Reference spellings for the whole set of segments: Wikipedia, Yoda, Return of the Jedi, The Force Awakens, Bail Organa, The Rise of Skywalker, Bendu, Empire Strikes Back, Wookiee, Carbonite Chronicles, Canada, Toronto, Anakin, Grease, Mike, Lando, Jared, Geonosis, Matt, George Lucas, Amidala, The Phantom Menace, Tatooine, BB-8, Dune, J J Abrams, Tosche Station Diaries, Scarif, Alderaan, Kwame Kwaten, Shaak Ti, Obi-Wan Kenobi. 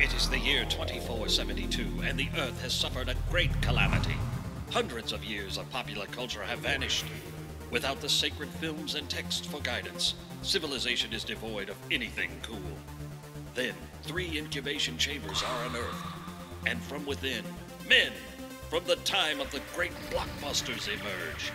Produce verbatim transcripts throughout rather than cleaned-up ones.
It is the year twenty-four seventy-two, and the Earth has suffered a great calamity. Hundreds of years of popular culture have vanished. Without the sacred films and texts for guidance, civilization is devoid of anything cool. Then, three incubation chambers are unearthed, and from within, men from the time of the great blockbusters emerge.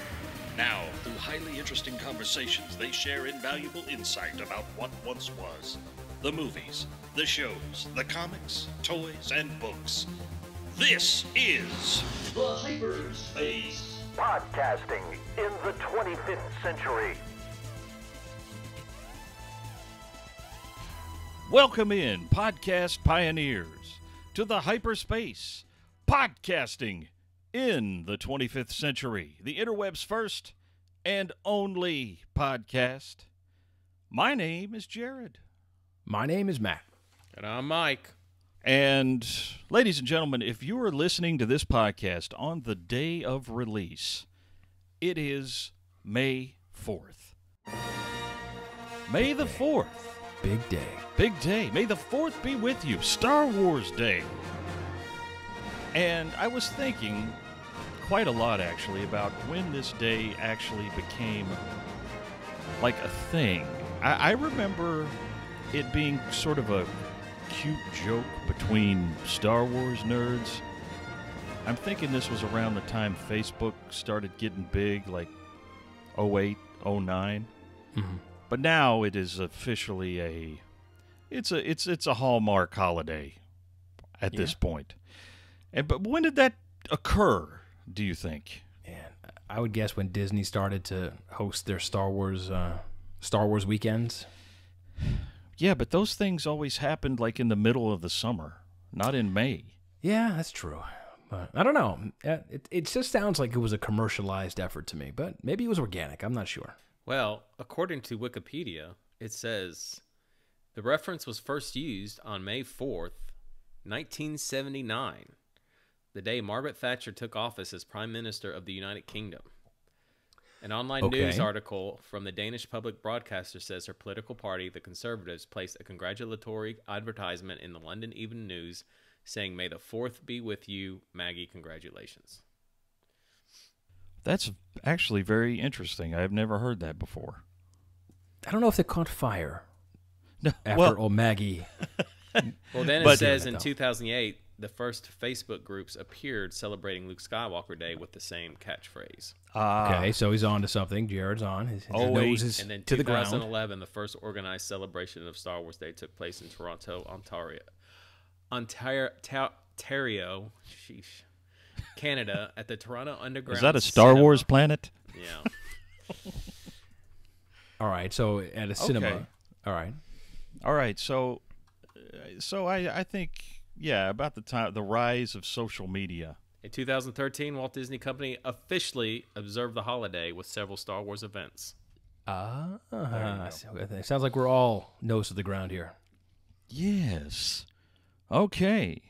Now, through highly interesting conversations, they share invaluable insight about what once was. The movies, the shows, the comics, toys, and books. This is The Hyper Space: Podcasting in the twenty-fifth Century. Welcome in, podcast pioneers, to The Hyper Space: Podcasting in the twenty-fifth Century, the interweb's first and only podcast. My name is Jared. My name is Matt. And I'm Mike. And, ladies and gentlemen, if you are listening to this podcast on the day of release, it is May fourth. May the fourth. Big day. Big day. May the fourth be with you. Star Wars Day. And I was thinking quite a lot, actually, about when this day actually became like a thing. I, I remember it being sort of a cute joke between Star Wars nerds. I'm thinking this was around the time Facebook started getting big, like oh eight, oh nine. Mm-hmm. But now it is officially a it's a it's it's a Hallmark holiday at yeah. this point. And but when did that occur, do you think? Man, I would guess when Disney started to host their Star Wars uh, Star Wars weekends. Yeah, but those things always happened like in the middle of the summer, not in May. Yeah, that's true. But I don't know. It, it just sounds like it was a commercialized effort to me, but maybe it was organic. I'm not sure. Well, according to Wikipedia, it says the reference was first used on May fourth, nineteen seventy-nine, the day Margaret Thatcher took office as Prime Minister of the United Kingdom. An online okay. news article from the Danish public broadcaster says her political party, the Conservatives, placed a congratulatory advertisement in the London Evening News saying, "May the fourth be with you, Maggie, congratulations." That's actually very interesting. I've never heard that before. I don't know if they caught fire no, after well, old Maggie. Well, then it but, says in two thousand eight, the first Facebook groups appeared celebrating Luke Skywalker Day with the same catchphrase. Uh, okay, so he's on to something. Jared's on. His, his oh, nose is and then to the ground. twenty eleven, the first organized celebration of Star Wars Day took place in Toronto, Ontario, Ontario, Ontario sheesh, Canada, at the Toronto Underground. Is that a Star cinema. Wars planet? Yeah. All right, so at a cinema. Okay. All right. All right, so, so I, I think... Yeah, about the time the rise of social media. In two thousand thirteen, Walt Disney Company officially observed the holiday with several Star Wars events. Ah, uh, sounds like we're all nose to the ground here. Yes. Okay.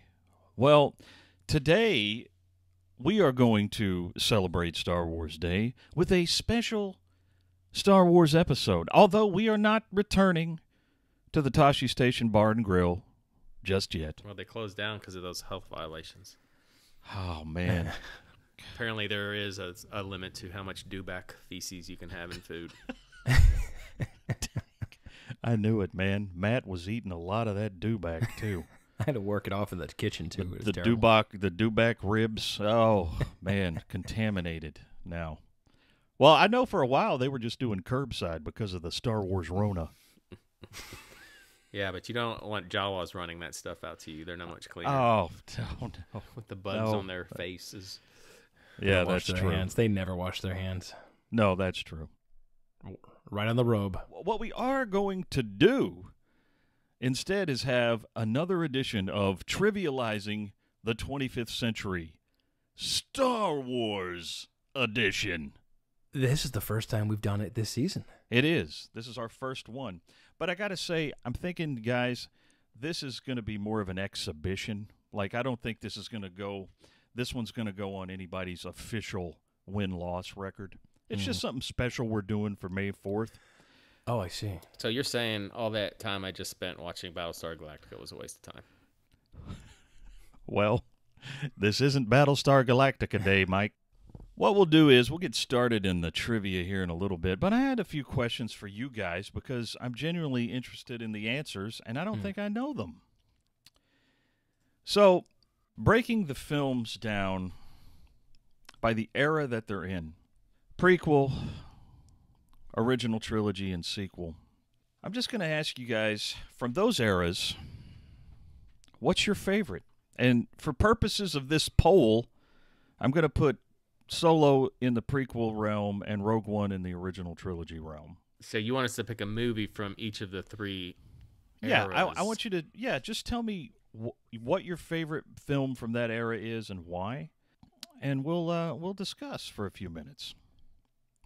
Well, today we are going to celebrate Star Wars Day with a special Star Wars episode. Although we are not returning to the Tosche Station Bar and Grill just yet. Well, they closed down because of those health violations. Oh, man. Apparently there is a, a limit to how much dewback feces you can have in food. I knew it, man. Matt was eating a lot of that dewback, too. I had to work it off in the kitchen, too. The, the, dewback, the dewback ribs, oh, man, contaminated now. Well, I know for a while they were just doing curbside because of the Star Wars Rona. Yeah, but you don't want Jawas running that stuff out to you. They're not much cleaner. Oh, no, no. With the bugs no. on their faces. Yeah, that's true. Hands. They never wash their hands. No, that's true. Right on the robe. What we are going to do instead is have another edition of Trivializing the twenty-fifth Century, Star Wars Edition. This is the first time we've done it this season. It is. This is our first one. But I got to say, I'm thinking, guys, this is going to be more of an exhibition. Like, I don't think this is going to go, this one's going to go on anybody's official win-loss record. It's mm. just something special we're doing for May fourth. Oh, I see. So you're saying all that time I just spent watching Battlestar Galactica was a waste of time? Well, this isn't Battlestar Galactica Day, Mike. What we'll do is we'll get started in the trivia here in a little bit, but I had a few questions for you guys because I'm genuinely interested in the answers, and I don't mm. think I know them. So, breaking the films down by the era that they're in, prequel, original trilogy, and sequel, I'm just going to ask you guys, from those eras, what's your favorite? And for purposes of this poll, I'm going to put Solo in the prequel realm and Rogue One in the original trilogy realm. So you want us to pick a movie from each of the three eras? Yeah, I, I want you to, yeah, just tell me wh what your favorite film from that era is and why, and we'll uh, we'll discuss for a few minutes.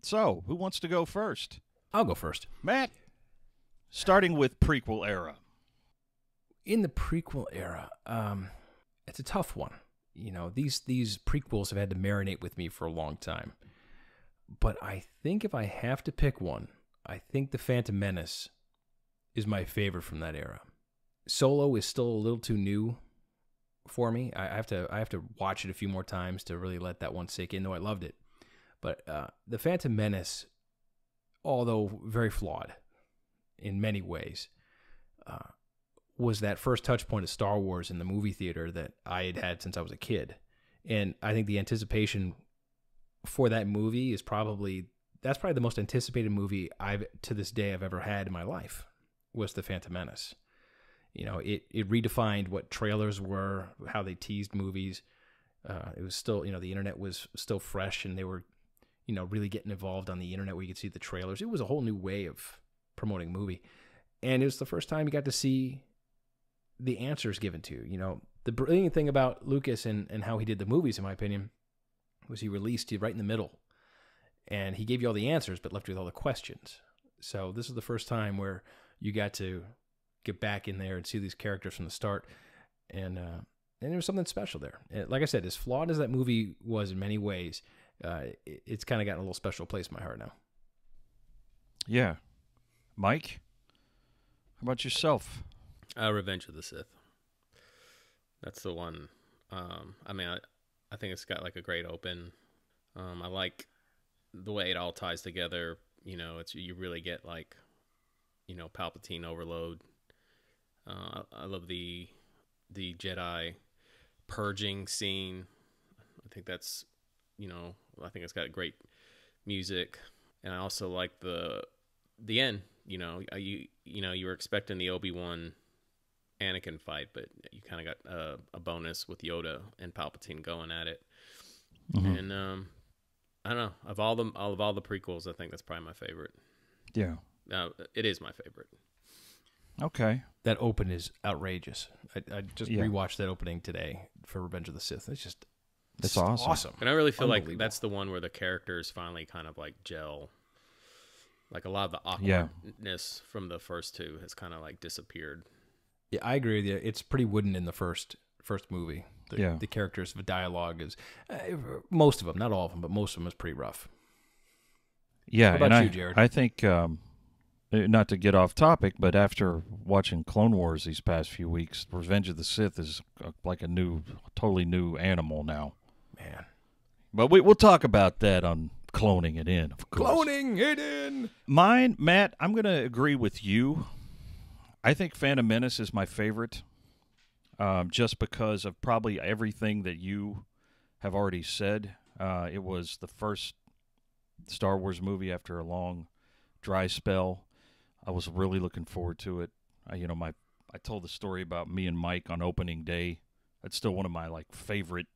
So, who wants to go first? I'll go first. Matt, starting with prequel era. In the prequel era, um, it's a tough one. You know, these these prequels have had to marinate with me for a long time. But I think if I have to pick one, I think The Phantom Menace is my favorite from that era. Solo is still a little too new for me. I, I have to I have to watch it a few more times to really let that one sink in, though I loved it. But uh, The Phantom Menace, although very flawed in many ways, uh, was that first touch point of Star Wars in the movie theater that I had had since I was a kid. And I think the anticipation for that movie is probably, that's probably the most anticipated movie I've, to this day, I've ever had in my life, was The Phantom Menace. You know, it, it redefined what trailers were, how they teased movies. Uh, it was still, you know, the internet was still fresh and they were, you know, really getting involved on the internet where you could see the trailers. It was a whole new way of promoting movie. And it was the first time you got to see the answers given to, you know, the brilliant thing about Lucas and, and how he did the movies, in my opinion, was he released you right in the middle and he gave you all the answers, but left you with all the questions. So this is the first time where you got to get back in there and see these characters from the start. And, uh, and there was something special there. And like I said, as flawed as that movie was in many ways, uh, it, it's kind of gotten a little special place in my heart now. Yeah. Mike, how about yourself? Uh, Revenge of the Sith. That's the one. Um, I mean, I, I think it's got like a great open. Um, I like the way it all ties together. You know, it's you really get like, you know, Palpatine overload. Uh, I, I love the the Jedi purging scene. I think that's, you know, I think it's got great music, and I also like the the end. You know, you you know you were expecting the Obi-Wan Anakin fight, but you kind of got uh, a bonus with Yoda and Palpatine going at it. Mm-hmm. And um, I don't know, of all the all of all the prequels, I think that's probably my favorite. Yeah, uh, it is my favorite. Okay, that open is outrageous. I, I just yeah. rewatched that opening today for Revenge of the Sith. It's just that's awesome. awesome, and I really feel like that's the one where the characters finally kind of like gel. Like a lot of the awkwardness yeah. from the first two has kind of like disappeared. Yeah, I agree with you. It's pretty wooden in the first first movie. The, yeah. the characters, the dialogue is, uh, most of them, not all of them, but most of them is pretty rough. Yeah. How about and you, Jared? I, I think, um, not to get off topic, but after watching Clone Wars these past few weeks, Revenge of the Sith is like a new, totally new animal now. Man. But we, we'll talk about that on Cloning It In, of course. Cloning It In! Mine, Matt, I'm going to agree with you. I think Phantom Menace is my favorite, um, just because of probably everything that you have already said. Uh, it was the first Star Wars movie after a long dry spell. I was really looking forward to it. I, you know, my I told the story about me and Mike on opening day. That's still one of my like favorite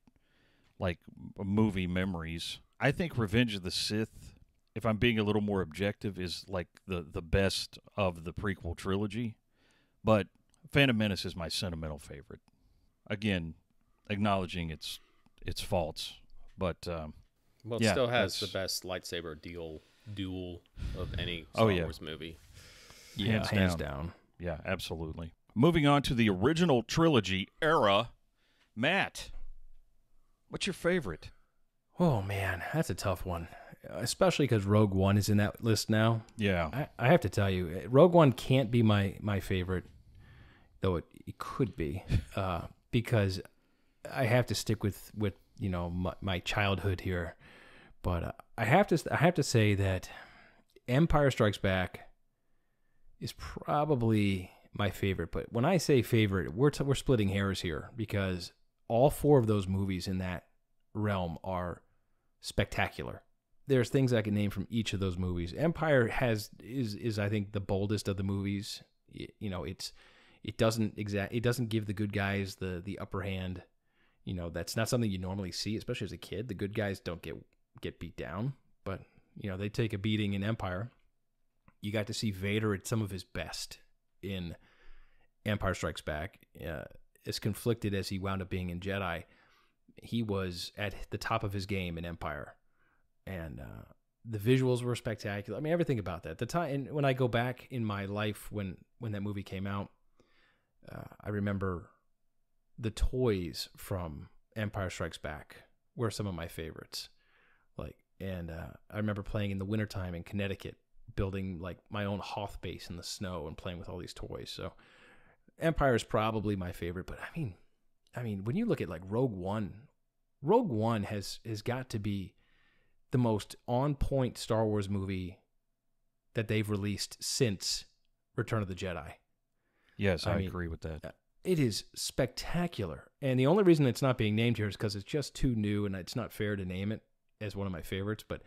like movie memories. I think Revenge of the Sith, if I'm being a little more objective, is like the the best of the prequel trilogy. But Phantom Menace is my sentimental favorite. Again, acknowledging its its faults, but um, well, it yeah, still has the best lightsaber deal duel of any Star oh, yeah. Wars movie. Yeah, hands, hands down. down. Yeah, absolutely. Moving on to the original trilogy era, Matt, what's your favorite? Oh man, that's a tough one, especially because Rogue One is in that list now. Yeah, I, I have to tell you, Rogue One can't be my my favorite. Though it, it could be, uh, because I have to stick with with you know my, my childhood here, but uh, I have to I have to say that Empire Strikes Back is probably my favorite. But when I say favorite, we're t we're splitting hairs here, because all four of those movies in that realm are spectacular. There's things I can name from each of those movies. Empire has is is I think the boldest of the movies. You know, it's it doesn't exact it doesn't give the good guys the the upper hand. You know, that's not something you normally see, especially as a kid. The good guys don't get get beat down, but you know, they take a beating in Empire. You got to see Vader at some of his best in Empire Strikes Back. Uh, as conflicted as he wound up being in Jedi, he was at the top of his game in Empire, and uh, the visuals were spectacular. I mean, everything about that. The time, and when I go back in my life when when that movie came out, uh, I remember the toys from Empire Strikes Back were some of my favorites. Like, and uh, I remember playing in the wintertime in Connecticut, building like my own Hoth base in the snow and playing with all these toys. So Empire is probably my favorite, but I mean, I mean, when you look at like Rogue One, Rogue One has has got to be the most on-point Star Wars movie that they've released since Return of the Jedi. Yes, I, I mean, agree with that. It is spectacular, and the only reason it's not being named here is because it's just too new, and it's not fair to name it as one of my favorites, but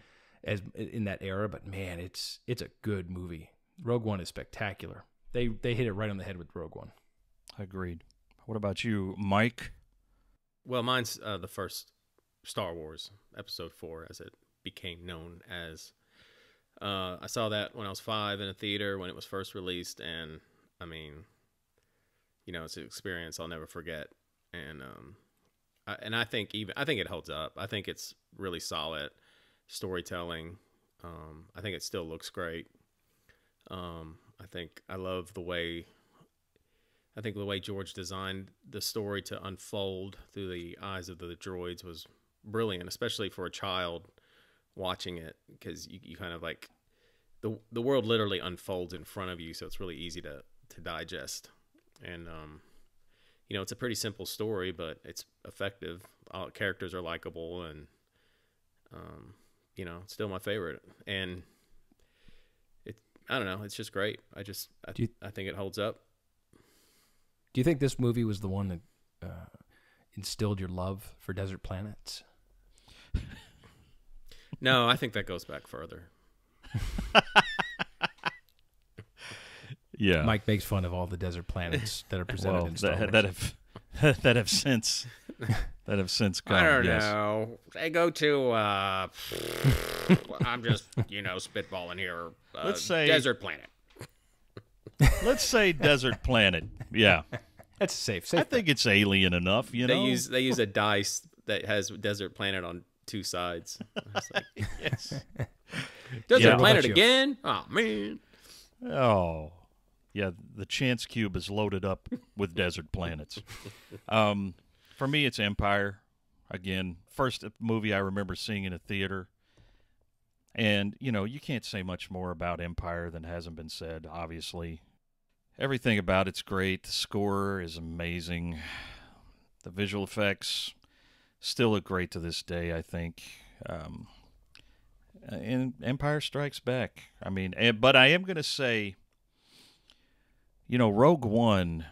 as in that era. But man, it's it's a good movie. Rogue One is spectacular. They they hit it right on the head with Rogue One. Agreed. What about you, Mike? Well, mine's uh, the first Star Wars, Episode Four, as it became known as. Uh, I saw that when I was five in a theater when it was first released, and I mean, you know, it's an experience I'll never forget. And um, I, and I think even I think it holds up. I think it's really solid storytelling. Um, I think it still looks great. Um, I think I love the way. I think the way George designed the story to unfold through the eyes of the droids was brilliant, especially for a child watching it, because you, you kind of like the the world literally unfolds in front of you, so it's really easy to to digest. And um, you know, it's a pretty simple story, but it's effective. All characters are likable, and um, you know, it's still my favorite. And it, I don't know, it's just great. I just, I, Do you I think it holds up. Do you think this movie was the one that uh, instilled your love for desert planets? No, I think that goes back further. Yeah, Mike makes fun of all the desert planets that are presented well, in Star Wars. That have that have since that have since gone. I don't yes. know. They go to. Uh, I'm just you know spitballing here. Uh, Let's say desert planet. Let's say desert planet. Yeah, that's safe. safe I think it's alien enough. You they know, they use they use a dice that has desert planet on two sides. Like, yes. Desert yeah, planet again. Oh man. Oh, yeah. The chance cube is loaded up with desert planets. Um, for me, it's Empire. Again, first movie I remember seeing in a theater. And you know, you can't say much more about Empire than hasn't been said. Obviously. Everything about it's great. The score is amazing. The visual effects still look great to this day, I think. Um, and Empire Strikes Back. I mean, but I am going to say, you know, Rogue One,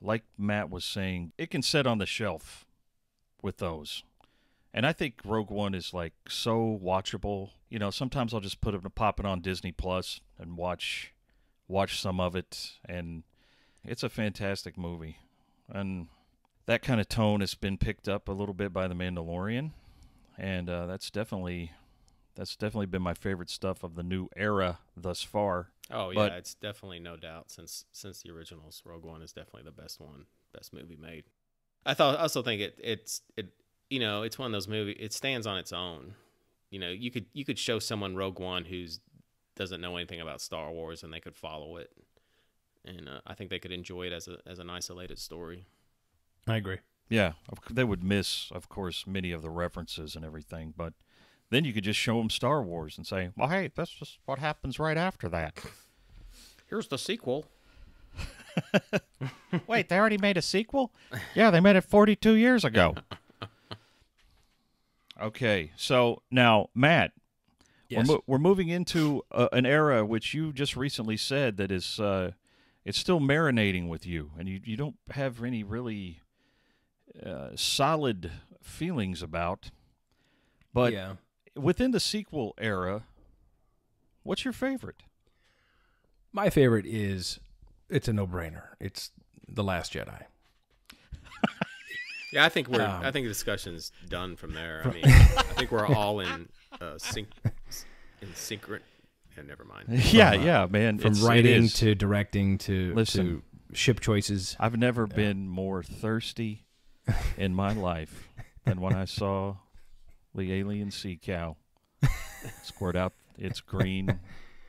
like Matt was saying, it can sit on the shelf with those. And I think Rogue One is, like, so watchable. You know, sometimes I'll just put it, pop it on Disney Plus and watch... watch some of it, and it's a fantastic movie. And that kind of tone has been picked up a little bit by The Mandalorian, and uh, that's definitely that's definitely been my favorite stuff of the new era thus far. Oh yeah, but it's definitely no doubt since since the originals, Rogue One is definitely the best one, best movie made. I thought I also think it it's it you know it's one of those movies. It stands on its own. You know, you could you could show someone Rogue One who's doesn't know anything about Star Wars, and they could follow it. And uh, I think they could enjoy it as, a, as an isolated story. I agree. Yeah, they would miss, of course, many of the references and everything, but then you could just show them Star Wars and say, well, hey, that's just what happens right after that. Here's the sequel. Wait, they already made a sequel? Yeah, they made it forty-two years ago. Okay, so now, Matt, yes. we're, mo we're moving into uh, an era which you just recently said that is uh, it's still marinating with you, and you, you don't have any really uh, solid feelings about. But yeah. within the sequel era, what's your favorite? My favorite is... It's a no-brainer. It's The Last Jedi. Yeah, I think we're. Um, I think the discussion's done from there. I mean, I think we're all in uh, sync. In synchron. Yeah, never mind. Yeah, from, yeah, man. From it's, writing to directing to, Listen, to ship choices. I've never uh, been more thirsty in my life than when I saw the alien sea cow squirt out its green.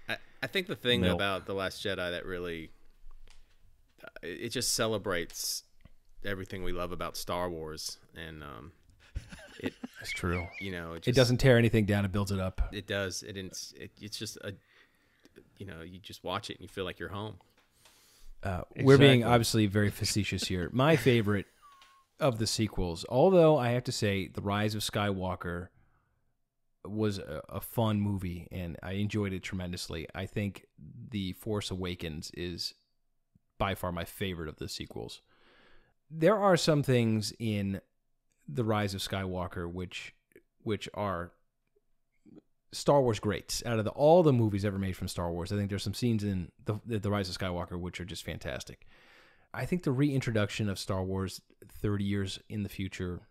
I, I think the thing milk. about The Last Jedi that really. It just celebrates everything we love about Star Wars, and um, it, that's true. You know, it, just, it doesn't tear anything down; it builds it up. It does. It, it's it, it's just a, you know, you just watch it and you feel like you're home. Uh, exactly. We're being obviously very facetious here. My favorite of the sequels, although I have to say, The Rise of Skywalker was a, a fun movie, and I enjoyed it tremendously. I think The Force Awakens is. By far my favorite of the sequels. There are some things in The Rise of Skywalker which which are Star Wars greats. Out of the, all the movies ever made from Star Wars, I think there's some scenes in the, the Rise of Skywalker which are just fantastic. I think the reintroduction of Star Wars thirty years in the future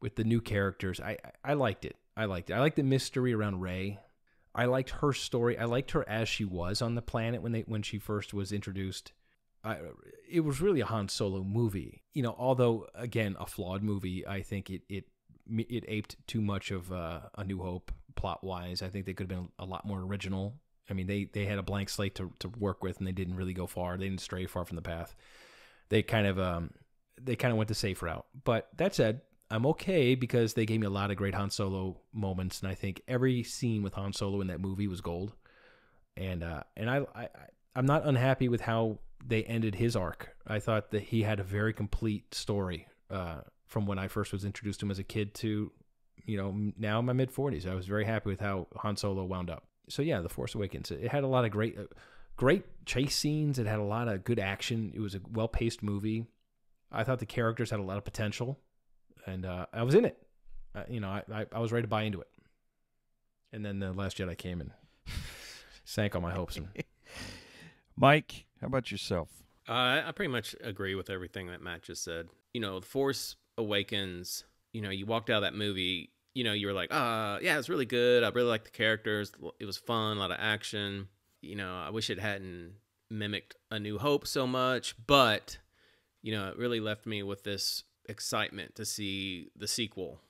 with the new characters, I, I liked it. I liked it. I liked the mystery around Rey. I liked her story. I liked her as she was on the planet when they when she first was introduced. I, it was really a Han Solo movie, you know. Although, again, a flawed movie, I think it it it aped too much of uh, A New Hope plot wise. I think they could have been a lot more original. I mean, they they had a blank slate to to work with, and they didn't really go far. They didn't stray far from the path. They kind of um they kind of went the safe route. But that said, I'm okay because they gave me a lot of great Han Solo moments, and I think every scene with Han Solo in that movie was gold. And uh and I I I'm not unhappy with how they ended his arc. I thought that he had a very complete story uh, from when I first was introduced to him as a kid to, you know, now in my mid forties. I was very happy with how Han Solo wound up. So, yeah, The Force Awakens. It had a lot of great uh, great chase scenes. It had a lot of good action. It was a well-paced movie. I thought the characters had a lot of potential, and uh, I was in it. Uh, you know, I, I, I was ready to buy into it. And then The Last Jedi came and sank all my hopes. And... Mike... How about yourself? Uh, I pretty much agree with everything that Matt just said. You know, The Force Awakens, you know, you walked out of that movie, you know, you were like, uh, yeah, it's really good. I really like the characters. It was fun, a lot of action. You know, I wish it hadn't mimicked A New Hope so much, but, you know, it really left me with this excitement to see the sequel.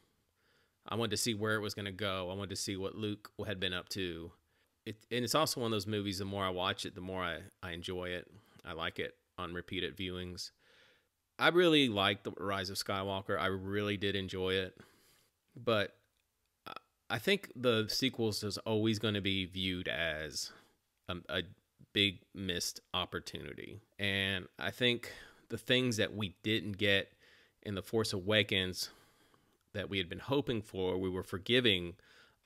I wanted to see where it was going to go. I wanted to see what Luke had been up to. It, and it's also one of those movies, the more I watch it, the more I, I enjoy it. I like it on repeated viewings. I really liked The Rise of Skywalker. I really did enjoy it. But I think the sequels is always going to be viewed as a, a big missed opportunity. And I think the things that we didn't get in The Force Awakens that we had been hoping for, we were forgiving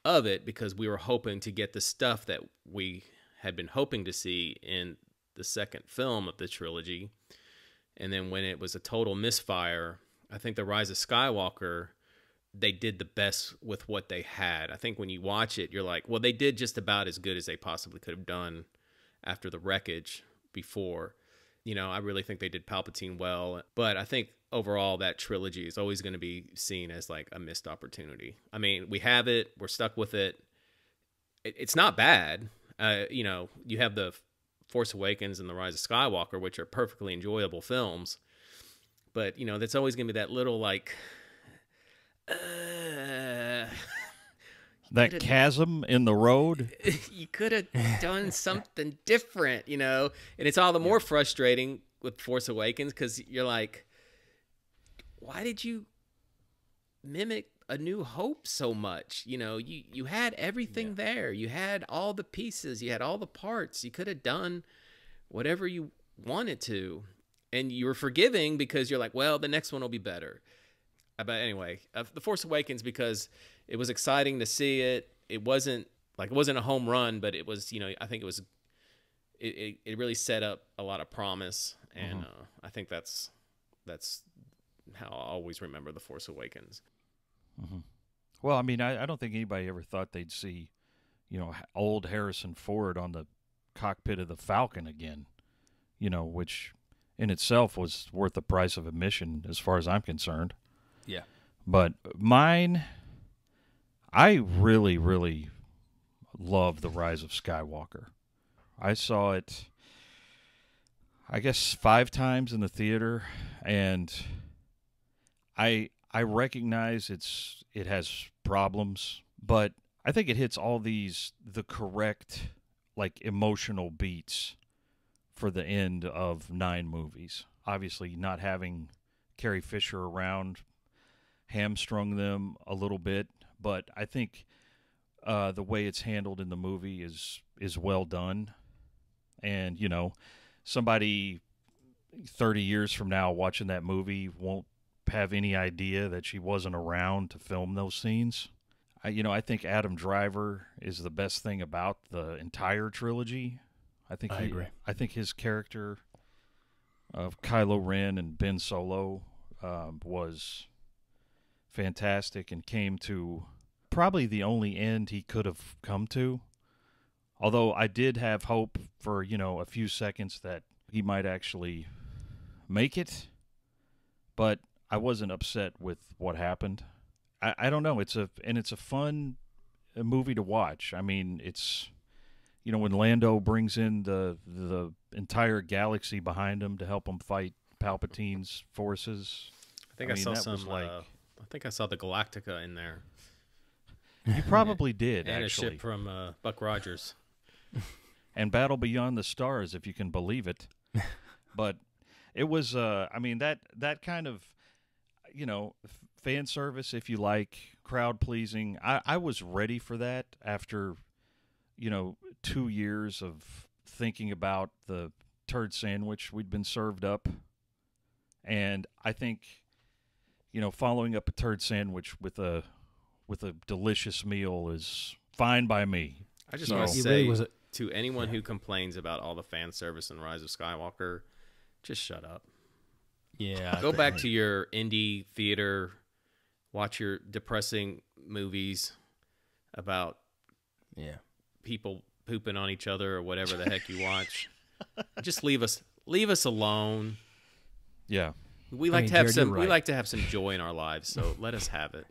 of it because we were hoping to get the stuff that we had been hoping to see in the second film of the trilogy. And then when it was a total misfire, I think The Rise of Skywalker, they did the best with what they had. I think when you watch it, you're like, well, they did just about as good as they possibly could have done after the wreckage before. You know, I really think they did Palpatine well, but I think overall that trilogy is always going to be seen as like a missed opportunity. I mean, we have it, we're stuck with it. It's not bad. Uh, you know, you have The Force Awakens and The Rise of Skywalker, which are perfectly enjoyable films, but you know, that's always going to be that little like, uh, that chasm in the road. You could have done something different, you know? And it's all the more frustrating with Force Awakens because you're like, why did you mimic A New Hope so much? You know, you, you had everything yeah. there. You had all the pieces. You had all the parts. You could have done whatever you wanted to, and you were forgiving because you're like, well, the next one will be better. But anyway, uh, The Force Awakens, because it was exciting to see it. It wasn't like it wasn't a home run, but it was, you know, I think it was. It it, it really set up a lot of promise, and mm-hmm. uh, I think that's that's how I always remember The Force Awakens. Mm-hmm. Well, I mean, I, I don't think anybody ever thought they'd see, you know, old Harrison Ford on the cockpit of the Falcon again, you know, which in itself was worth the price of admission as far as I'm concerned. Yeah. But mine, I really, really love The Rise of Skywalker. I saw it, I guess, five times in the theater, and I I recognize it's it has problems, but I think it hits all these the correct like emotional beats for the end of nine movies. Obviously, not having Carrie Fisher around hamstrung them a little bit, but I think uh, the way it's handled in the movie is is well done. And you know, somebody thirty years from now watching that movie won't have any idea that she wasn't around to film those scenes. I, you know, I think Adam Driver is the best thing about the entire trilogy. I think I he, agree. I think his character of Kylo Ren and Ben Solo um, was fantastic and came to probably the only end he could have come to. Although I did have hope for, you know, a few seconds that he might actually make it, but I wasn't upset with what happened. I, I don't know. It's a and it's a fun movie to watch. I mean, it's, you know, when Lando brings in the the entire galaxy behind him to help him fight Palpatine's forces. I think I, I mean, saw some. Like, uh, I think I saw the Galactica in there. You probably did. And actually, a ship from uh, Buck Rogers. And Battle Beyond the Stars, if you can believe it. But it was. Uh, I mean, that that kind of, you know, fan service, if you like, crowd pleasing. I, I was ready for that after, you know, two years of thinking about the turd sandwich we'd been served up. And I think, you know, following up a turd sandwich with a with a delicious meal is fine by me. I just so, want to say really was a, to anyone yeah. who complains about all the fan service in Rise of Skywalker, just shut up. Yeah. Go back to your indie theater, watch your depressing movies about yeah people pooping on each other or whatever the heck you watch. Just leave us leave us alone. Yeah. We like I mean, to have Jared, some right. we like to have some joy in our lives, so let us have it.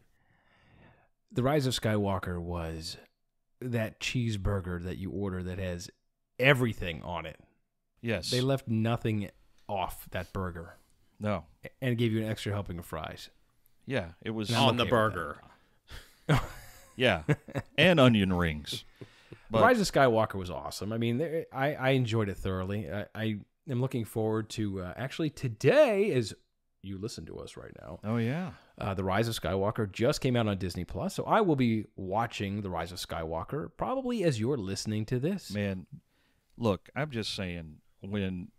The Rise of Skywalker was that cheeseburger that you order that has everything on it. Yes. They left nothing off that burger. No. And gave you an extra helping of fries. Yeah. It was on okay the burger. Yeah. And onion rings. But Rise of Skywalker was awesome. I mean, there, I, I enjoyed it thoroughly. I, I am looking forward to uh, actually today is... You listen to us right now. Oh, yeah. Uh, The Rise of Skywalker just came out on Disney Plus, so I will be watching The Rise of Skywalker probably as you're listening to this. Man, look, I'm just saying, when,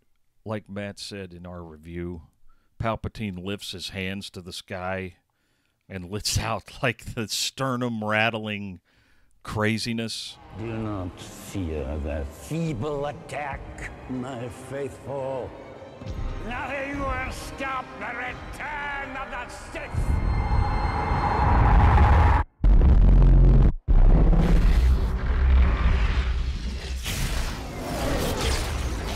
like Matt said in our review, Palpatine lifts his hands to the sky and lets out, like, the sternum-rattling craziness. Do not fear that feeble attack, my faithful. Nothing will stop the return of the Sith!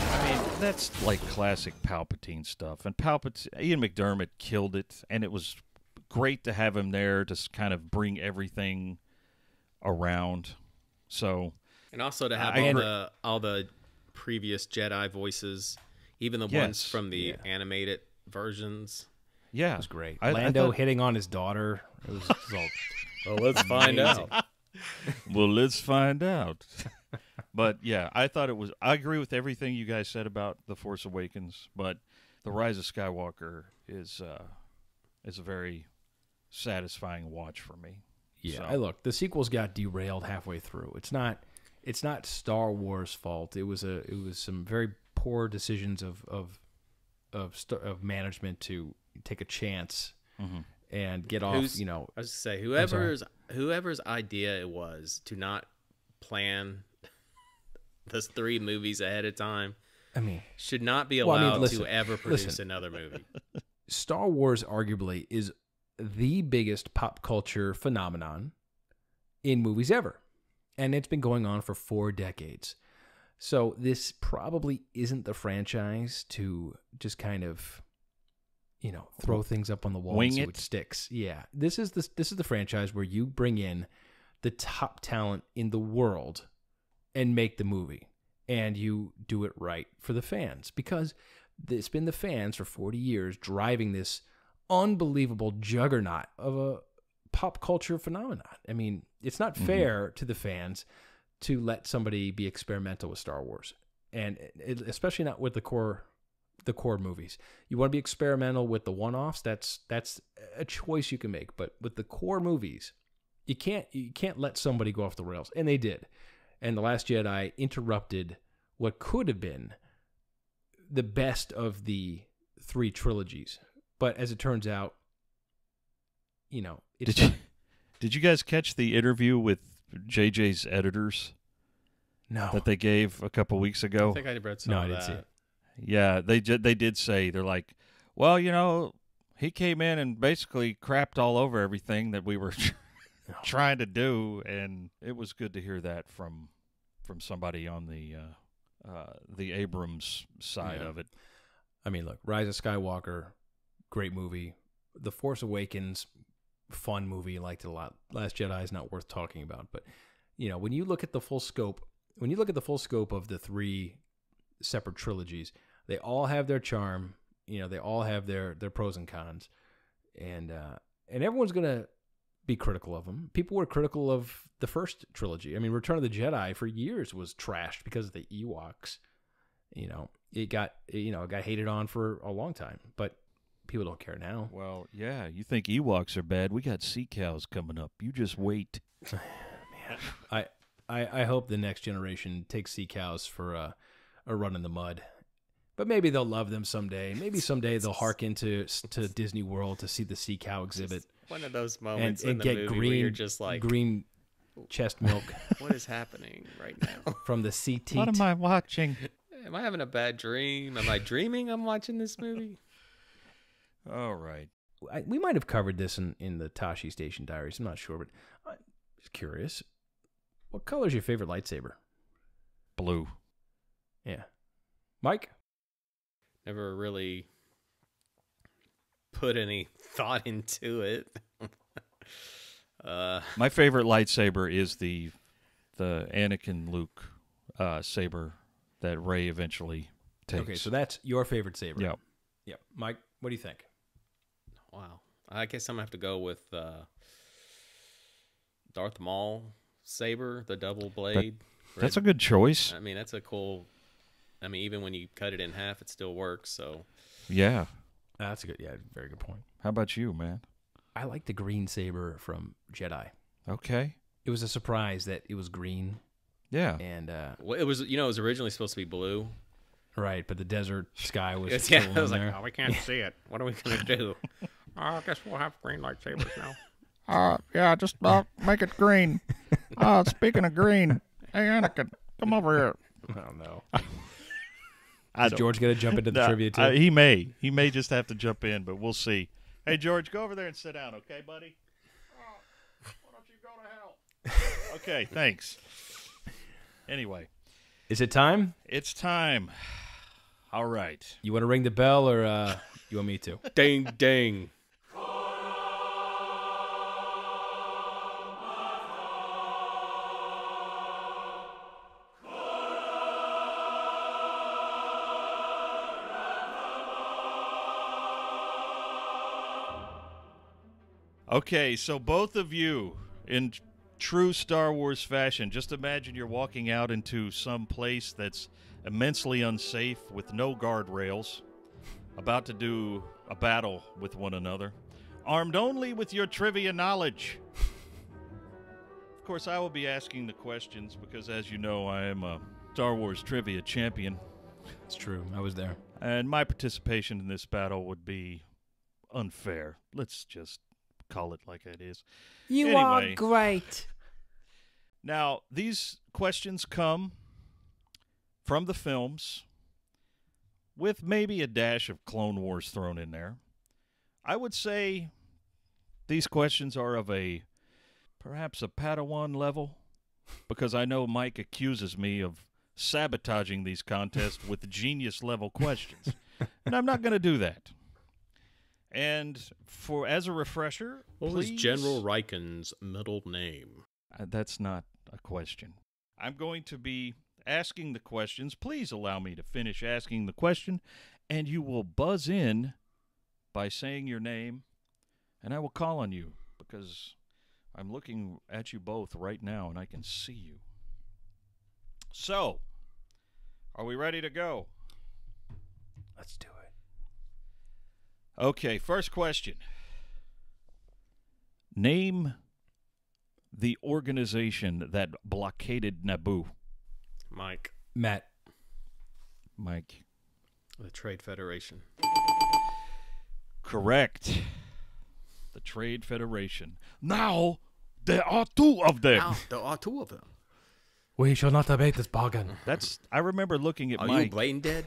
I mean, that's like classic Palpatine stuff. And Palpatine, Ian McDermott killed it, and it was great to have him there to kind of bring everything around. So, and also to have I all had, the all the previous Jedi voices. Even the yes. ones from the yeah. animated versions. Yeah. It was great. I, Lando I thought... hitting on his daughter. It was, it was all... Well, let's find out. Well, let's find out. But, yeah, I thought it was... I agree with everything you guys said about The Force Awakens, but The Rise of Skywalker is, uh, is a very satisfying watch for me. Yeah. So. I look, the sequels got derailed halfway through. It's not, it's not Star Wars' fault. It was, a, it was some very... poor decisions of of of, st of management to take a chance mm-hmm. and get off. Who's, you know, I was gonna say whoever's whoever's idea it was to not plan those three movies ahead of time. I mean, should not be allowed well, I mean, listen, to ever produce listen. another movie. Star Wars arguably is the biggest pop culture phenomenon in movies ever. And it's been going on for four decades. So this probably isn't the franchise to just kind of, you know, throw things up on the wall Wing and see it. what sticks. Yeah. This is the, this is the franchise where you bring in the top talent in the world and make the movie. And you do it right for the fans, because it's been the fans for forty years driving this unbelievable juggernaut of a pop culture phenomenon. I mean, it's not fair mm-hmm. to the fans to let somebody be experimental with Star Wars, and it, especially not with the core, the core movies. You want to be experimental with the one-offs. That's that's a choice you can make, but with the core movies, you can't you can't let somebody go off the rails, and they did. And The Last Jedi interrupted what could have been the best of the three trilogies. But as it turns out, you know... It's did, you, did you guys catch the interview with J J's editors? No. That they gave a couple weeks ago? I think I read some no, of I didn't that. see it. Yeah, they did, they did say, they're like, well, you know, he came in and basically crapped all over everything that we were... trying to do, and it was good to hear that from from somebody on the uh, uh, the Abrams side yeah. of it. I mean, look, Rise of Skywalker, great movie. The Force Awakens, fun movie, liked it a lot. Last Jedi is not worth talking about, but you know, when you look at the full scope, when you look at the full scope of the three separate trilogies, they all have their charm. You know, they all have their their pros and cons, and uh, and everyone's gonna be critical of them. People were critical of the first trilogy. I mean, Return of the Jedi for years was trashed because of the Ewoks. You know, it got you know it got hated on for a long time, but people don't care now. Well, yeah, you think Ewoks are bad? We got sea cows coming up. You just wait. Man, I, I I hope the next generation takes sea cows for a, a run in the mud. But maybe they'll love them someday. Maybe someday they'll hearken to to Disney World to see the sea cow exhibit. One of those moments and, and in the get movie green, where you're just like green chest milk. What is happening right now? From the sea teat. What am I watching? Am I having a bad dream? Am I dreaming I'm watching this movie? All right. I, we might have covered this in in the Tosche Station Diaries. I'm not sure, but I'm just curious. What color is your favorite lightsaber? Blue. Yeah. Mike? Never really put any thought into it. uh, My favorite lightsaber is the the Anakin Luke uh, saber that Rey eventually takes. Okay, so that's your favorite saber. Yep. Yep. Mike, what do you think? Wow. I guess I'm going to have to go with uh, Darth Maul saber, the double blade. That, that's a good choice. I mean, that's a cool... I mean, even when you cut it in half, it still works, so... Yeah. That's a good, yeah, very good point. How about you, man? I like the green saber from Jedi. Okay. It was a surprise that it was green. Yeah. And, uh... Well, it was, you know, it was originally supposed to be blue. Right, but the desert sky was it's, yeah, I was like, there. oh, we can't see it. What are we going to do? uh, I guess we'll have green lightsabers now. Uh, yeah, just uh, make it green. Uh, speaking of green, hey, Anakin, come over here. Oh, no. Is George going to jump into the no, trivia, too? I, he may. He may just have to jump in, but we'll see. Hey, George, go over there and sit down, okay, buddy? Oh, why don't you go to hell? Okay, thanks. Anyway. Is it time? It's time. All right. You want to ring the bell, or uh, you want me to? Ding, ding. Okay, so both of you, in true Star Wars fashion, just imagine you're walking out into some place that's immensely unsafe with no guardrails, about to do a battle with one another, armed only with your trivia knowledge. Of course, I will be asking the questions because, as you know, I am a Star Wars trivia champion. It's true. I was there. And my participation in this battle would be unfair. Let's just call it like it is. You anyway, are great. Now, these questions come from the films with maybe a dash of Clone Wars thrown in there. I would say these questions are of a perhaps a Padawan level, because I know Mike accuses me of sabotaging these contests with genius level questions, and I'm not going to do that. And for as a refresher, what please, was General Riken's middle name? Uh, that's not a question. I'm going to be asking the questions. Please allow me to finish asking the question, and you will buzz in by saying your name, and I will call on you because I'm looking at you both right now, and I can see you. So, are we ready to go? Let's do it. Okay, first question. Name the organization that blockaded Naboo. Mike. Matt. Mike. The Trade Federation. Correct. The Trade Federation. Now, there are two of them. Now, there are two of them. We shall not obey this bargain. That's. I remember looking at are Mike. Are you brain dead?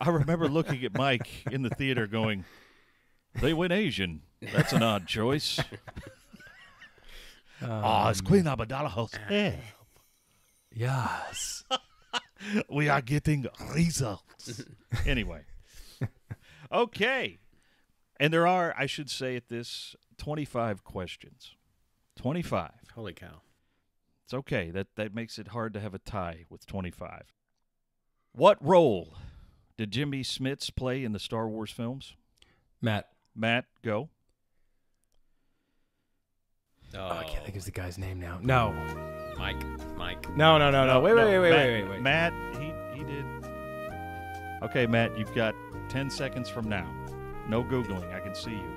I remember looking at Mike in the theater going, they went Asian. That's an odd choice. Um, oh, it's Queen Amidala Hossein. Yes. We are getting results. Anyway. Okay. And there are, I should say at this, twenty-five questions. twenty-five. Holy cow. It's okay. That, that makes it hard to have a tie with twenty-five. What role did Jimmy Smits play in the Star Wars films? Matt. Matt, go. Oh, oh I can't think of the guy's name now. No. Mike. Mike. No, no, no, no. no wait, no. wait, wait, Matt, wait, wait, wait. Matt, he, he did. Okay, Matt, you've got ten seconds from now. No Googling. I can see you.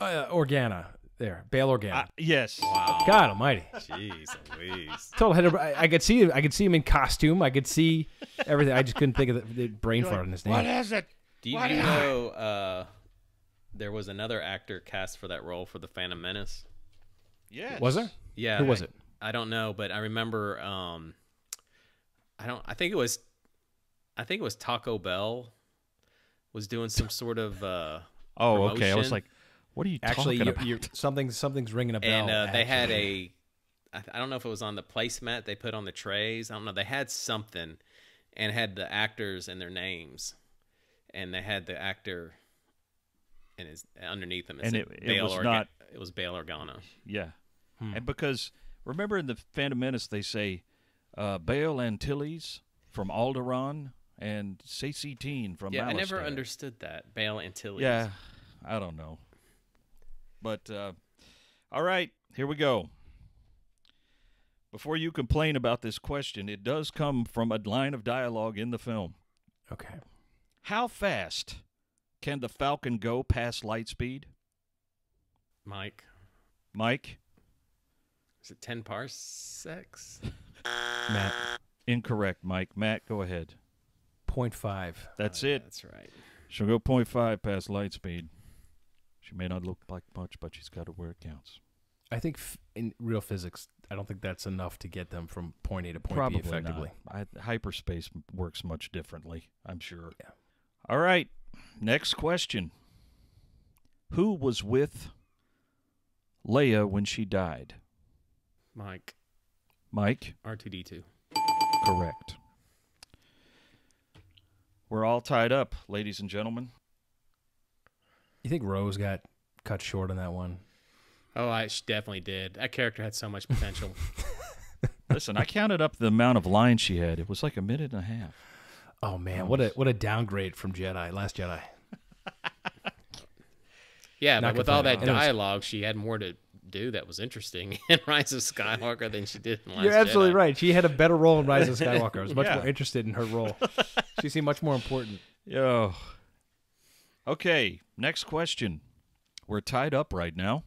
Uh, Organa. There, Bail Organa. Uh, yes. Wow. God Almighty. Jeez, Louise. Total head. Of, I, I could see him. I could see him in costume. I could see everything. I just couldn't think of the, the brain fart in his name. What is it? Do you, do you know uh, there was another actor cast for that role for The Phantom Menace? Yes. Was there? Yeah. Who was it? I, I don't know, but I remember. Um, I don't. I think it was. I think it was Taco Bell. Was doing some sort of. Uh, oh, promotion. Okay. I was like. What are you actually, talking about? You're, something, something's ringing a bell. And uh, they had a, I don't know if it was on the placemat they put on the trays. I don't know. They had something and had the actors and their names. And they had the actor and his, underneath them. And it, it was Orga not. It was Bail Organa. Yeah. Hmm. And because, remember in The Phantom Menace, they say, uh, Bail Antilles from Alderaan and C C Teen from Battlestar. Yeah, Ballastar. I never understood that. Bail Antilles. Yeah, I don't know. But, uh, all right, here we go. Before you complain about this question, it does come from a line of dialogue in the film. Okay. How fast can the Falcon go past light speed? Mike. Mike? Is it ten parsecs? Matt. Incorrect, Mike. Matt, go ahead. point five. That's oh, it. Yeah, that's right. She'll go point five past light speed. She may not look like much, but she's got it where it counts. I think f in real physics, I don't think that's enough to get them from point A to point Probably B effectively. Not. I, hyperspace works much differently, I'm sure. Yeah. All right, next question. Who was with Leia when she died? Mike. Mike? R two D two. Correct. We're all tied up, ladies and gentlemen. You think Rose got cut short on that one? Oh, I definitely did. That character had so much potential. Listen, I counted up the amount of lines she had. It was like a minute and a half. Oh, man. What a what a downgrade from Jedi, Last Jedi. Yeah, Not but with all that dialogue, was... she had more to do that was interesting in Rise of Skywalker than she did in Last Jedi. You're absolutely Jedi. right. She had a better role in Rise of Skywalker. I was much yeah. more interested in her role. She seemed much more important. Yo. Okay, next question. We're tied up right now.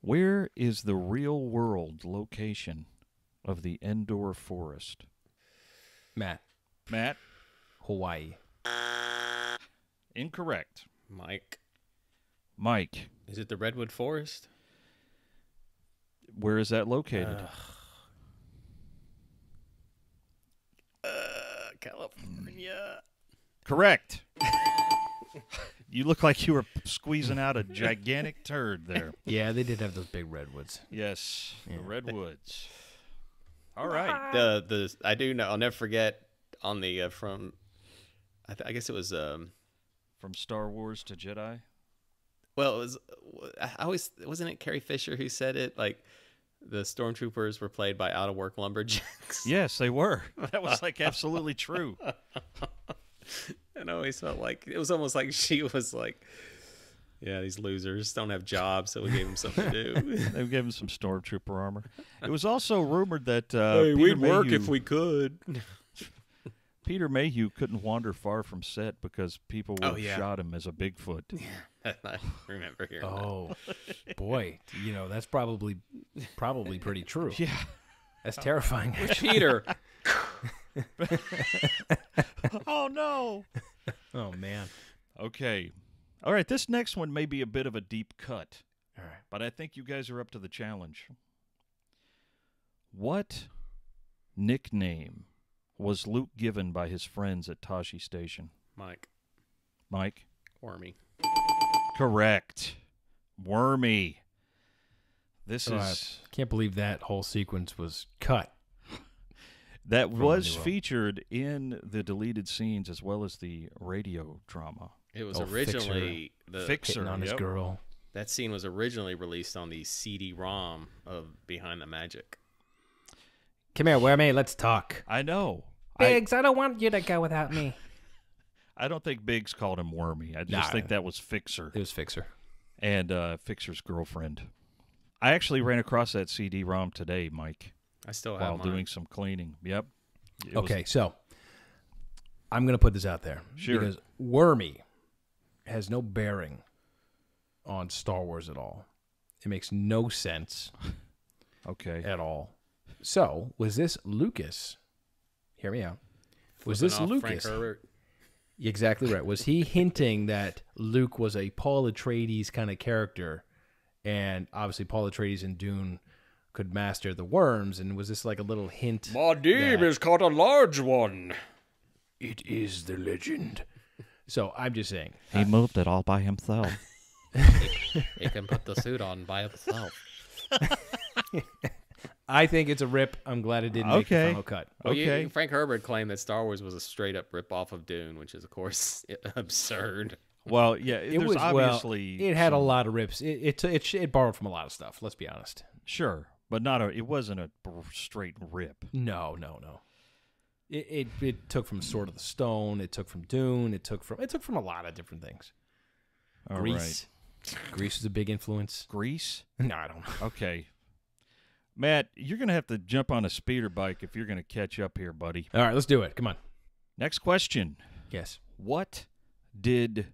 Where is the real world location of the Endor Forest? Matt. Matt. Hawaii. Incorrect. Mike. Mike. Is it the Redwood Forest? Where is that located? Uh, uh, California. Correct. You look like you were squeezing out a gigantic turd there. Yeah, they did have those big redwoods. Yes, yeah. The redwoods. All right. The the I do know. I'll never forget on the uh, from. I, th I guess it was um, from Star Wars to Jedi. Well, it was. I always wasn't it Carrie Fisher who said it? Like the stormtroopers were played by out of work lumberjacks. Yes, they were. That was like absolutely true. And I always felt like it was almost like she was like, yeah, these losers don't have jobs, so we gave them something to do. They gave them some stormtrooper armor. It was also rumored that uh, hey, Peter we'd Mayhew, work if we could. Peter Mayhew couldn't wander far from set because people would oh, have yeah. shot him as a Bigfoot. Yeah, I remember hearing oh, that. Oh, boy. You know, that's probably probably pretty true. Yeah. That's terrifying. Oh, Peter. Oh no. Oh man. Okay. All right, this next one may be a bit of a deep cut. All right. But I think you guys are up to the challenge. What nickname was Luke given by his friends at Tosche Station? Mike. Mike? Wormy. Correct. Wormy. This oh, is I can't believe that whole sequence was cut. That was featured in the deleted scenes as well as the radio drama. It was oh, originally Fixer. the Fixer on yep. his girl. That scene was originally released on the C D ROM of Behind the Magic. Come here, Wormy, let's talk. I know. Biggs, I, I don't want you to go without me. I don't think Biggs called him Wormy. I just nah, think that was Fixer. It was Fixer. And uh, Fixer's girlfriend. I actually ran across that C D ROM today, Mike. I still have while mine. doing some cleaning. Yep. It okay, was... so I'm going to put this out there. Sure. Because Wormy has no bearing on Star Wars at all. It makes no sense. Okay. At all. So, was this Lucas? Hear me out. Was Flipping this Lucas? Frank Herbert. Exactly right. Was he hinting that Luke was a Paul Atreides kind of character? And obviously, Paul Atreides in Dune could master the worms, and was this like a little hint? My name is caught a large one. It is the legend. So I'm just saying. He uh, moved it all by himself. he, he can put the suit on by himself. I think it's a rip. I'm glad it didn't okay. make the final cut. Well, okay. You, Frank Herbert claimed that Star Wars was a straight-up rip-off of Dune, which is, of course, absurd. Well, yeah, it was obviously... Well, it had some... a lot of rips. It, it, it, it borrowed from a lot of stuff, let's be honest. Sure. But not a. It wasn't a straight rip. No, no, no. It, it it took from Sword of the Stone. It took from Dune. It took from it took from a lot of different things. All Grease, right. Grease was a big influence. Grease? No, I don't know. Okay, Matt, you're gonna have to jump on a speeder bike if you're gonna catch up here, buddy. All right, let's do it. Come on. Next question. Yes. What did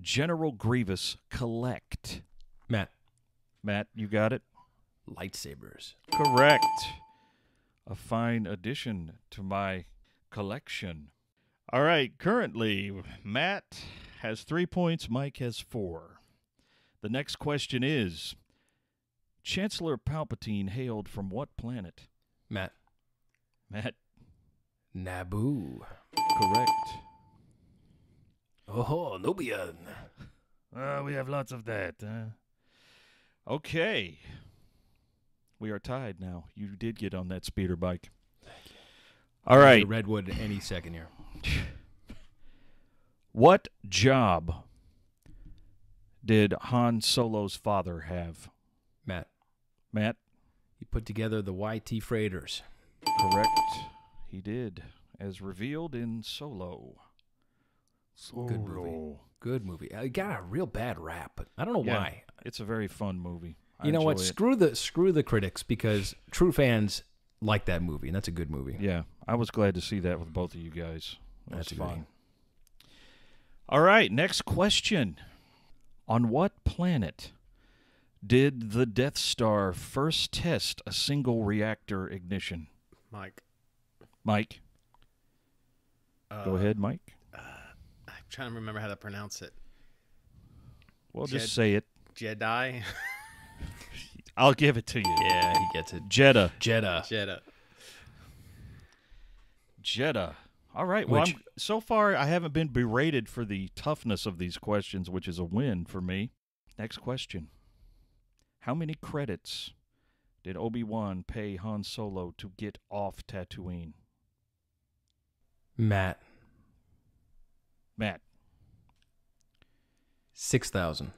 General Grievous collect? Matt. Matt, you got it. Lightsabers. Correct. A fine addition to my collection. All right, currently, Matt has three points, Mike has four. The next question is, Chancellor Palpatine hailed from what planet? Matt. Matt. Naboo. Correct. Oh, Nubian. Uh, we have lots of that. Huh? Okay. We are tied now. You did get on that speeder bike. Thank you. All right. Redwood any second here. What job did Han Solo's father have? Matt. Matt? He put together the Y T freighters. Correct. He did, as revealed in Solo. Solo. Good movie. Good movie. It got a real bad rap, but I don't know yeah, why. It's a very fun movie. You know what? It. Screw the screw the critics, because true fans like that movie, and that's a good movie. Yeah, I was glad to see that with both of you guys. That that's was fun. Thing. All right, next question: on what planet Did the Death Star first test a single reactor ignition? Mike. Mike. Uh, Go ahead, Mike. Uh, I'm trying to remember how to pronounce it. Well, Jed- just say it. Jedi? I'll give it to you. Yeah, he gets it. Jeddah. Jeddah. Jeddah. Jeddah. All right. Well, which, I'm, so far I haven't been berated for the toughness of these questions, which is a win for me. Next question. How many credits did Obi-Wan pay Han Solo to get off Tatooine? Matt. Matt. six thousand.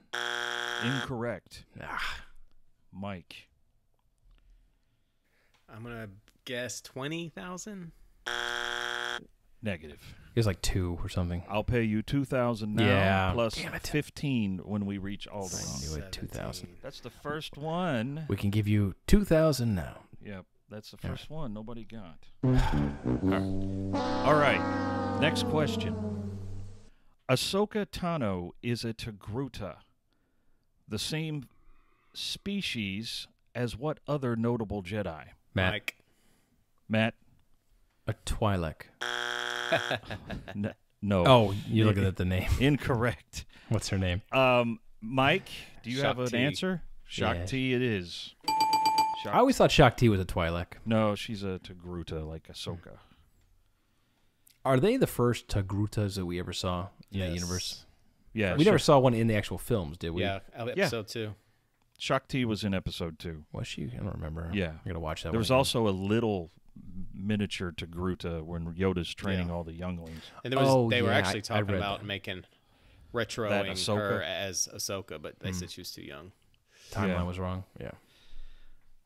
Incorrect. Ah. Mike. I'm going to guess twenty thousand. Negative. It was like two or something. I'll pay you two thousand now, yeah. plus fifteen when we reach Alderaan. I knew it, two thousand. That's the first one. We can give you two thousand now. Yep, that's the first yeah. one nobody got. All right. All right, next question. Ahsoka Tano is a Togruta, the same species as what other notable Jedi? Matt. Mike. Matt. A Twi'lek. no, no. Oh, you're looking at the name. Incorrect. What's her name? Um, Mike, do you Shaak have an Ti. answer? Shaak yeah. Ti it is. Shaak I always thought Shaak Ti was a Twi'lek. No, she's a Togruta, like Ahsoka. Are they the first Togrutas that we ever saw in yes. the universe? Yeah. We sure. never saw one in the actual films, did we? Yeah, episode yeah. two. Shaak Ti was in episode two. Was she? I don't remember. Yeah. I'm going to watch that there one. There was again. also a little... miniature Togruta when Yoda's training yeah. all the younglings. And there was, oh, they yeah, were actually talking I, I about that. making retroing her as Ahsoka, but they mm. said she was too young. Timeline yeah. was wrong. Yeah.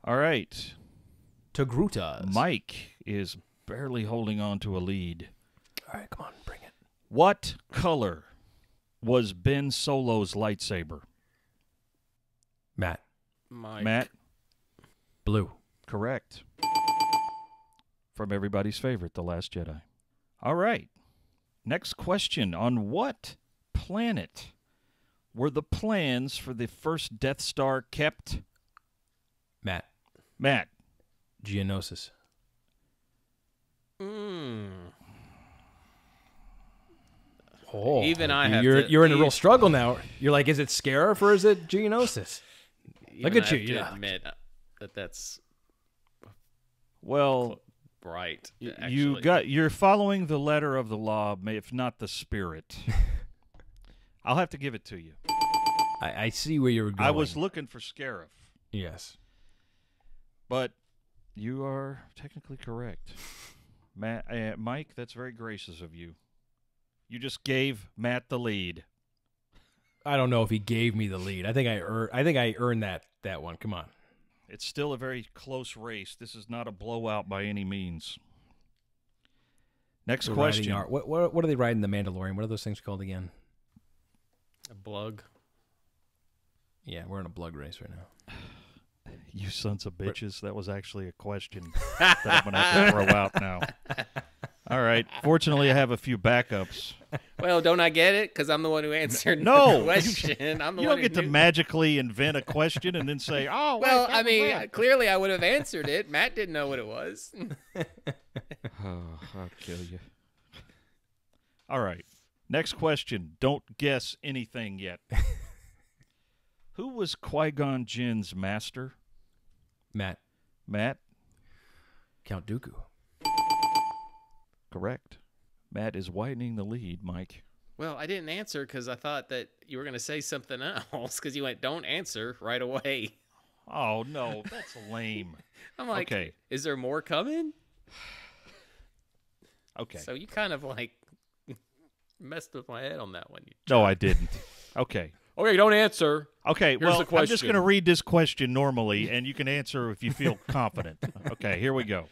All right. Togrutas. Mike is barely holding on to a lead. All right, come on, bring it. What color was Ben Solo's lightsaber? Matt. Mike. Matt. Blue. Correct. From everybody's favorite, The Last Jedi. All right. Next question. On what planet were the plans for the first Death Star kept? Matt. Matt. Geonosis. Mm. Oh, even I have you're, to... You're in a real struggle now. You're like, is it Scarif or is it Geonosis? Look at I you. You admit that that's... Well... Right. Actually. You got. You're following the letter of the law, if not the spirit. I'll have to give it to you. I, I see where you're going. I was looking for Scarif. Yes, but you are technically correct, Matt. Uh, Mike, that's very gracious of you. You just gave Matt the lead. I don't know if he gave me the lead. I think I earned. I think I earned that that one. Come on. It's still a very close race. This is not a blowout by any means. Next They're question. Our, what, what, what are they riding the Mandalorian? What are those things called again? A blug. Yeah, we're in a blug race right now. You sons of bitches. We're... That was actually a question that I'm going to have to throw out now. All right. Fortunately, I have a few backups. Well, don't I get it? Because I'm the one who answered no. the question. I'm the you one don't who get knew. to magically invent a question and then say, oh, wait, well, I mean, right. clearly I would have answered it. Matt didn't know what it was. Oh, I'll kill you. All right. Next question. Don't guess anything yet. Who was Qui-Gon Jinn's master? Matt. Matt? Count Dooku. Correct. Matt is widening the lead, Mike. Well, I didn't answer because I thought that you were going to say something else because you went, don't answer right away. Oh, no. That's lame. I'm like, okay. Is there more coming? Okay. So you kind of like messed with my head on that one. No, I didn't. Okay. Okay, don't answer. Okay, Here's well, I'm just going to read this question normally, and you can answer if you feel confident. Okay, here we go.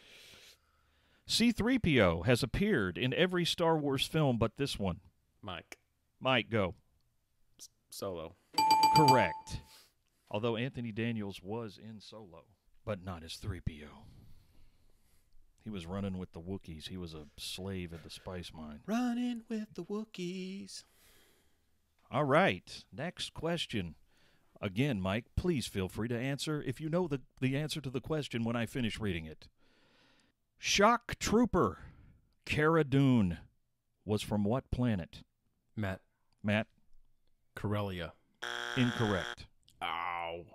C three P O has appeared in every Star Wars film but this one. Mike. Mike, go. S Solo. Correct. Although Anthony Daniels was in Solo, but not as three P O. He was running with the Wookiees. He was a slave at the spice mine. Running with the Wookiees. All right. Next question. Again, Mike, please feel free to answer if you know the, the answer to the question when I finish reading it. Shock Trooper Cara Dune was from what planet? Matt. Matt. Corellia. Incorrect. Ow.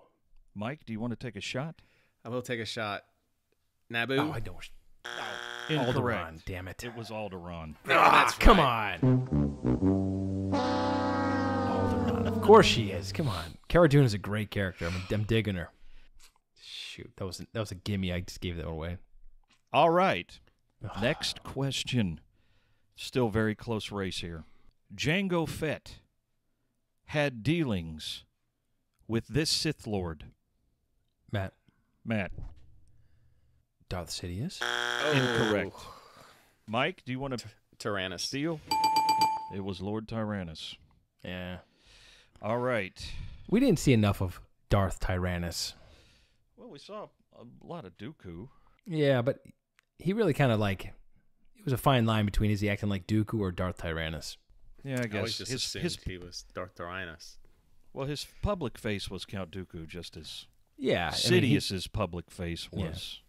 Mike, do you want to take a shot? I will take a shot. Naboo? Oh, I don't. Oh. Incorrect. Alderaan, damn it. It was Alderaan. Oh, right. Come on. Alderaan. Of course she is. Come on. Cara Dune is a great character. I'm, I'm digging her. Shoot, that was, that was a gimme. I just gave that away. All right. Next question. Still very close race here. Jango Fett had dealings with this Sith Lord. Matt. Matt. Darth Sidious? Oh. Incorrect. Mike, do you want to... Tyrannus. Steal? It was Lord Tyrannus. Yeah. All right. We didn't see enough of Darth Tyrannus. Well, we saw a lot of Dooku. Yeah, but he really kind of like... It was a fine line between is he acting like Dooku or Darth Tyrannus? Yeah, I guess. I always just his, assumed his, he was Darth Tyrannus. Well, his public face was Count Dooku, just as yeah, Sidious's I mean, he, public face was... Yeah.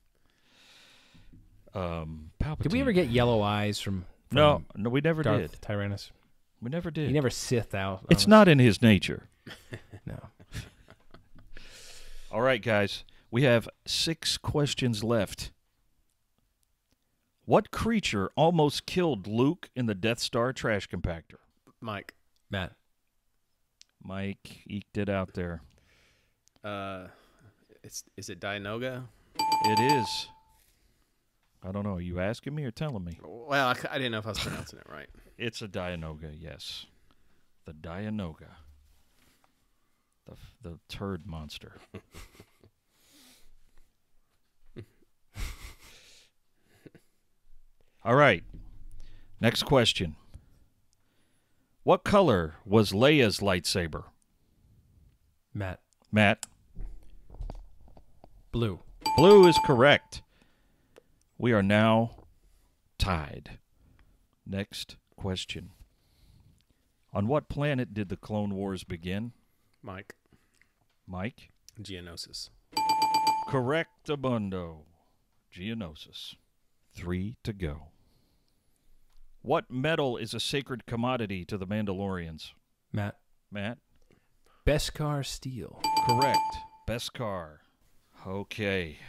Um, Palpatine. Did we ever get yellow eyes from, from no, no, we never Darth did. Tyrannus? We never did. He never Sith out. Honestly. It's not in his nature. No. All right, guys. We have six questions left. What creature almost killed Luke in the Death Star trash compactor? Mike. Matt. Mike eked it out there. Uh, it's, is it Dianoga? It is. I don't know. Are you asking me or telling me? Well, I, I didn't know if I was pronouncing it right. It's a Dianoga, yes. The Dianoga. The, the turd monster. All right. Next question. What color was Leia's lightsaber? Matt. Matt. Blue. Blue is correct. We are now tied. Next question. On what planet did the Clone Wars begin? Mike. Mike? Geonosis. Correctamundo. Geonosis. Three to go. What metal is a sacred commodity to the Mandalorians? Matt. Matt? Beskar steel. Correct. Beskar. Okay.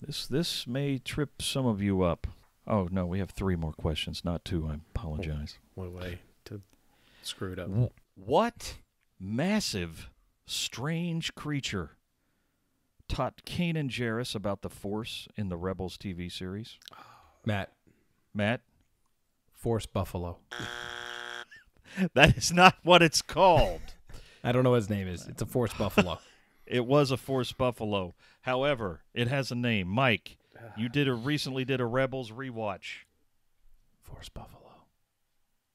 This this may trip some of you up. Oh, no, we have three more questions, not two. I apologize. What a way to screw it up. What massive, strange creature taught Kanan Jarrus about the Force in the Rebels T V series? Matt. Matt? Force Buffalo. That is not what it's called. I don't know what his name is. It's a Force Buffalo. It was a Force Buffalo. However, it has a name. Mike, you did a recently did a Rebels rewatch. Force Buffalo.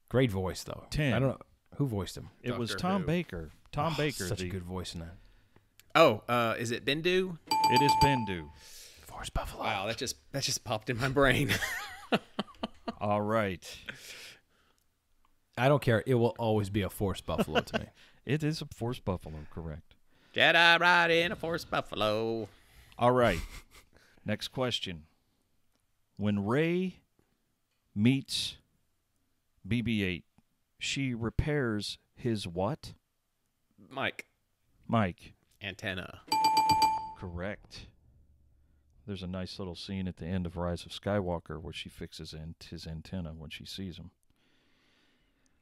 Great voice though. Ten. I don't know who voiced him. It Doctor was Tom who. Baker. Tom oh, Baker. Such the... a good voice in that. Oh, uh, is it Bendu? It is Bendu. Force Buffalo. Wow, that just that just popped in my brain. All right. I don't care. It will always be a Force Buffalo to me. It is a Force Buffalo, correct. Jedi ride in a Force Buffalo. All right. Next question. When Rey meets B B eight, she repairs his what? Mike. Mike. Antenna. Correct. There's a nice little scene at the end of Rise of Skywalker where she fixes his antenna when she sees him.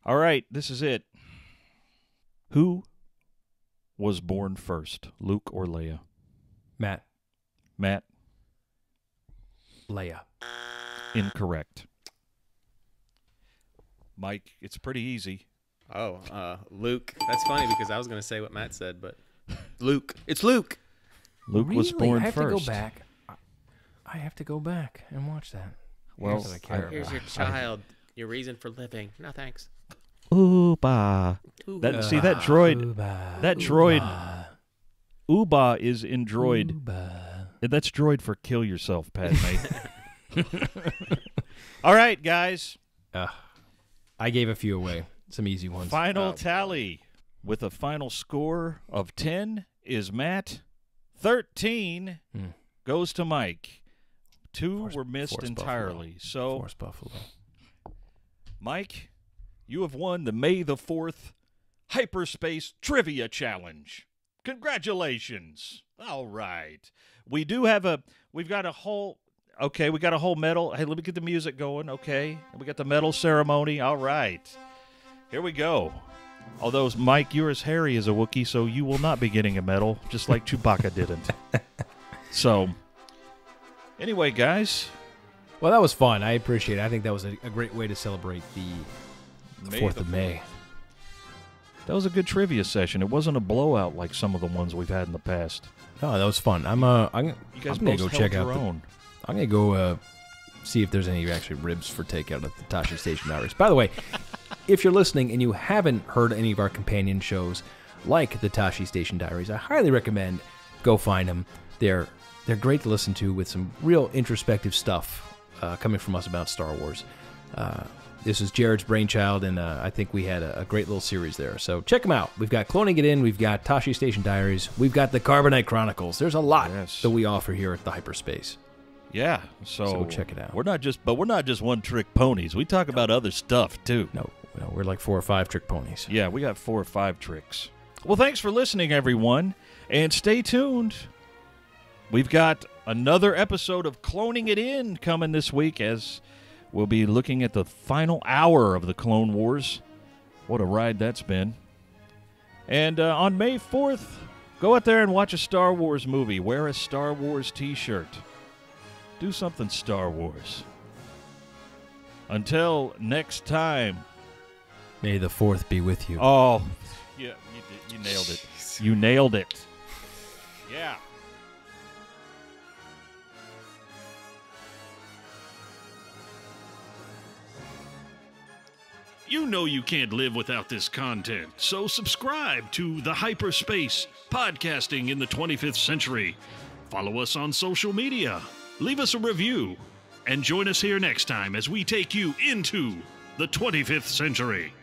All right. This is it. Who was born first, Luke or Leia? Matt. Matt. Leia. Incorrect. Mike, it's pretty easy. Oh, uh, Luke. That's funny because I was going to say what Matt said, but Luke. It's Luke. Luke really? was born first. I have first. to go back. I have to go back and watch that. Well, here's, I care here's about. your child, I... your reason for living. No, thanks. Ooba. That, see, that droid, Ooba. that droid, Ooba, Ooba is in droid. Ooba. That's droid for kill yourself, Padme. All right, guys. Uh, I gave a few away. Some easy ones. Final oh. tally. with a final score of ten is Matt. thirteen hmm. goes to Mike. Two Force, were missed Force entirely. Buffalo. So, Force Buffalo. Mike, you have won the May the fourth Hyperspace Trivia Challenge. Congratulations. All right. We do have a, we've got a whole, okay, we got a whole medal. Hey, let me get the music going, okay? And we got the medal ceremony. All right. Here we go. Although, Mike, you're as hairy as a Wookiee, so you will not be getting a medal, just like Chewbacca didn't. So, anyway, guys. Well, that was fun. I appreciate it. I think that was a, a great way to celebrate the, the fourth of May. That was a good trivia session. It wasn't a blowout like some of the ones we've had in the past. No, that was fun. I'm uh, I'm, you guys I'm gonna go check out. The, I'm gonna go uh, see if there's any actually ribs for takeout at the Tosche Station Diaries. By the way, if you're listening and you haven't heard any of our companion shows like the Tosche Station Diaries, I highly recommend go find them. They're they're great to listen to with some real introspective stuff uh, coming from us about Star Wars. Uh, This is Jared's brainchild, and uh, I think we had a, a great little series there. So check them out. We've got Cloning It In. We've got Tosche Station Diaries. We've got the Carbonite Chronicles. There's a lot yes. that we offer here at the Hyperspace. Yeah, so, so check it out. We're not just, but we're not just one-trick ponies. We talk no. about other stuff too. No, no, we're like four or five trick ponies. Yeah, we got four or five tricks. Well, thanks for listening, everyone, and stay tuned. We've got another episode of Cloning It In coming this week as. We'll be looking at the final hour of the Clone Wars. What a ride that's been. And uh, on May fourth, go out there and watch a Star Wars movie. Wear a Star Wars t-shirt. Do something Star Wars. Until next time. May the fourth be with you. Oh, yeah, you, did, you nailed it. Jeez. You nailed it. Yeah. You know you can't live without this content, so subscribe to The Hyperspace, podcasting in the twenty-fifth century. Follow us on social media, leave us a review, and join us here next time as we take you into the twenty-fifth century.